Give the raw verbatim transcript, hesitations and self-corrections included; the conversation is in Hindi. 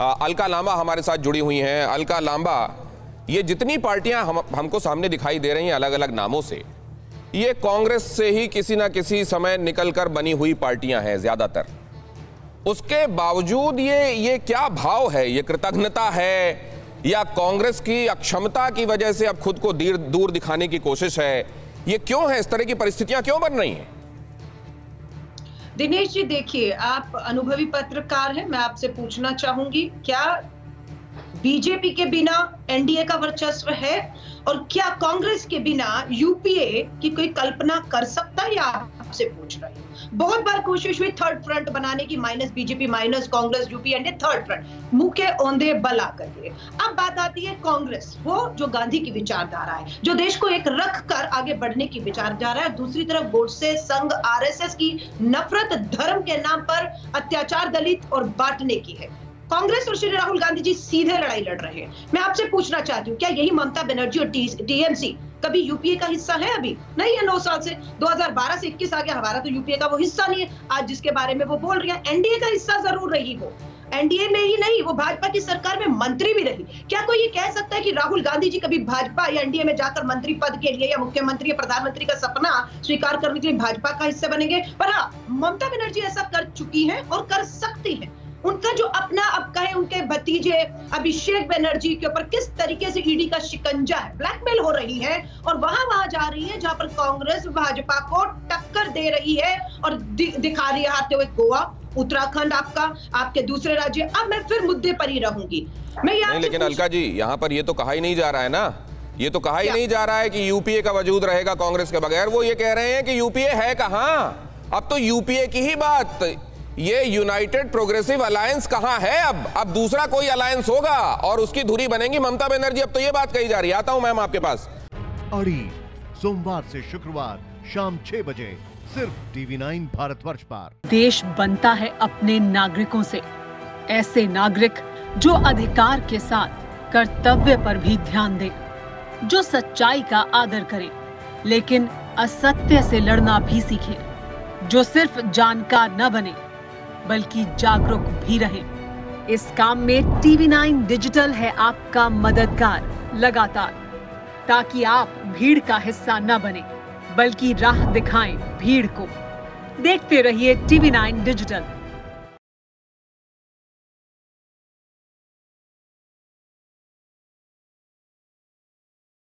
अलका लांबा हमारे साथ जुड़ी हुई हैं। अलका लांबा, ये जितनी पार्टियां हम हमको सामने दिखाई दे रही हैं अलग अलग नामों से, ये कांग्रेस से ही किसी ना किसी समय निकलकर बनी हुई पार्टियां हैं ज्यादातर। उसके बावजूद ये ये क्या भाव है? ये कृतज्ञता है या कांग्रेस की अक्षमता की वजह से अब खुद को दूर दूर दिखाने की कोशिश है? ये क्यों है? इस तरह की परिस्थितियां क्यों बन रही हैं? दिनेश जी, देखिए, आप अनुभवी पत्रकार हैं, मैं आपसे पूछना चाहूंगी, क्या बीजेपी के बिना एनडीए का वर्चस्व है और क्या कांग्रेस के बिना यूपीए की कोई कल्पना कर सकता है? या आपसे पूछ रही हूं, बहुत बार कोशिश हुई थर्ड फ्रंट बनाने की, minus BJP, minus Congress, UP and third front, मुंह के औंधे बला करके। अब बात आती है कांग्रेस, वो जो गांधी की विचारधारा है, जो देश को एक रख कर आगे बढ़ने की विचारधारा है, दूसरी तरफ गोडसे, संघ, आर एस एस की नफरत धर्म के नाम पर अत्याचार, दलित और बांटने की है। कांग्रेस और श्री राहुल गांधी जी सीधे लड़ाई लड़ रहे हैं। मैं आपसे पूछना चाहती हूँ, क्या यही ममता बनर्जी और टीएमसी कभी यूपीए का हिस्सा है? अभी नहीं है। नौ साल से, दो हज़ार बारह से इक्कीस आ गया, हमारा तो यूपीए का वो हिस्सा नहीं है आज जिसके बारे में वो बोल रही है। एनडीए का हिस्सा जरूर रही वो, एनडीए में ही नहीं, वो भाजपा की सरकार में मंत्री भी रही। क्या कोई ये कह सकता है कि राहुल गांधी जी कभी भाजपा या एनडीए में जाकर मंत्री पद के लिए या मुख्यमंत्री या प्रधानमंत्री का सपना स्वीकार करने के लिए भाजपा का हिस्सा बनेंगे? पर हाँ, ममता बनर्जी ऐसा कर चुकी है और कर सकती है। उनका जो अपना अब कहे उनके भतीजे अभिषेक बनर्जी के ऊपर किस तरीके से ईडी का शिकंजा है, ब्लैकमेल हो रही है और वहां वहां जा रही है जहां पर कांग्रेस भाजपा को टक्कर दे रही है और दि, दिखा रही है आते हुए। गोवा, उत्तराखंड आपका, आपके दूसरे राज्य। अब मैं फिर मुद्दे पर ही रहूंगी। मैं यहाँ, लेकिन अलका जी, यहाँ पर यह तो कहा ही नहीं जा रहा है ना, ये तो कहा ही नहीं जा रहा है कि यूपीए का वजूद रहेगा कांग्रेस के बगैर। वो ये कह रहे हैं कि यूपीए है कहाँ, अब तो यूपीए की ही बात। ये यूनाइटेड प्रोग्रेसिव अलायंस कहाँ है? अब अब दूसरा कोई अलायंस होगा और उसकी धुरी बनेगी ममता बनर्जी, अब तो ये बात कही जा रही है। आता हूं मैम आपके पास। अड़ी सोमवार से शुक्रवार शाम छह बजे सिर्फ टीवी नाइन भारतवर्ष पर। देश बनता है अपने नागरिकों से, ऐसे नागरिक जो अधिकार के साथ कर्तव्य पर भी ध्यान दे, जो सच्चाई का आदर करे लेकिन असत्य से लड़ना भी सीखे, जो सिर्फ जानकार न बने बल्कि जागरूक भी रहे। इस काम में टीवी नाइन डिजिटल है आपका मददगार लगातार, ताकि आप भीड़ का हिस्सा न बने बल्कि राह दिखाएं भीड़ को। देखते रहिए टीवी नाइन डिजिटल।